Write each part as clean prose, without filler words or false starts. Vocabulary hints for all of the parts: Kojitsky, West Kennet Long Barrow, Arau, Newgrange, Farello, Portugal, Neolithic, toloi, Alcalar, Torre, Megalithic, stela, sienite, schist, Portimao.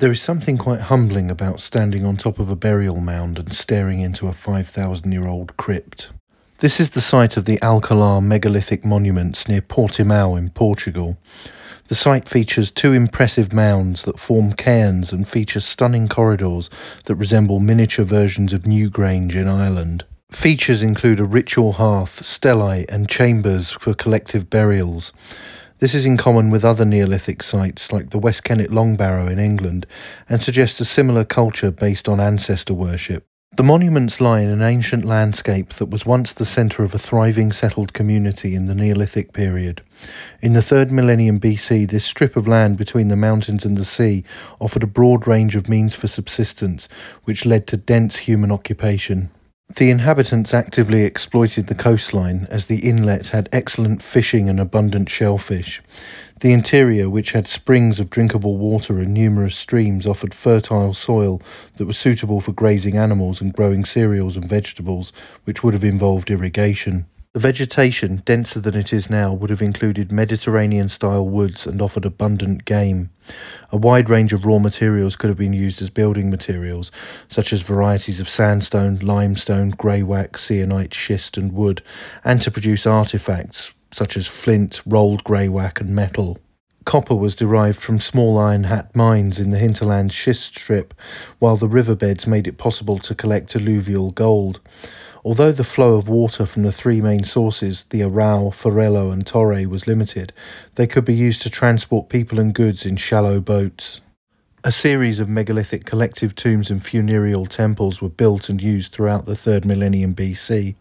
There is something quite humbling about standing on top of a burial mound and staring into a 5,000-year-old crypt. This is the site of the Alcalar megalithic monuments near Portimao in Portugal. The site features two impressive mounds that form cairns and feature stunning corridors that resemble miniature versions of Newgrange in Ireland. Features include a ritual hearth, stelae and chambers for collective burials. This is in common with other Neolithic sites like the West Kennet Long Barrow in England and suggests a similar culture based on ancestor worship. The monuments lie in an ancient landscape that was once the centre of a thriving settled community in the Neolithic period. In the 3rd millennium BC, this strip of land between the mountains and the sea offered a broad range of means for subsistence, which led to dense human occupation. The inhabitants actively exploited the coastline, as the inlet had excellent fishing and abundant shellfish. The interior, which had springs of drinkable water and numerous streams, offered fertile soil that was suitable for grazing animals and growing cereals and vegetables, which would have involved irrigation. The vegetation, denser than it is now, would have included Mediterranean-style woods and offered abundant game. A wide range of raw materials could have been used as building materials, such as varieties of sandstone, limestone, grey wax, sienite, schist and wood, and to produce artefacts, such as flint, rolled grey wax and metal. Copper was derived from small iron hat mines in the hinterland schist strip, while the riverbeds made it possible to collect alluvial gold. Although the flow of water from the three main sources, the Arau, Farello and Torre, was limited, they could be used to transport people and goods in shallow boats. A series of megalithic collective tombs and funereal temples were built and used throughout the 3rd millennium BC.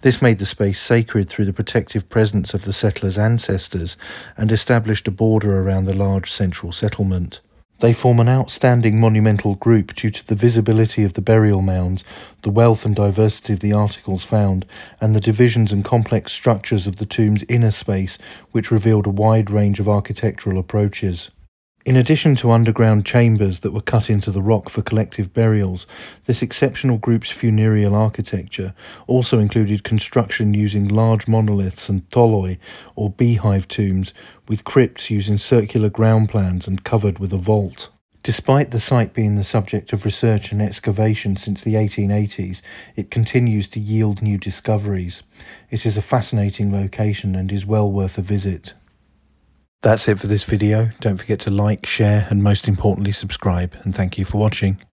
This made the space sacred through the protective presence of the settlers' ancestors and established a border around the large central settlement. They form an outstanding monumental group due to the visibility of the burial mounds, the wealth and diversity of the articles found, and the divisions and complex structures of the tomb's inner space, which revealed a wide range of architectural approaches. In addition to underground chambers that were cut into the rock for collective burials, this exceptional group's funereal architecture also included construction using large monoliths and toloi, or beehive tombs, with crypts using circular ground plans and covered with a vault. Despite the site being the subject of research and excavation since the 1880s, it continues to yield new discoveries. It is a fascinating location and is well worth a visit. That's it for this video. Don't forget to like, share, and most importantly, subscribe. And thank you for watching.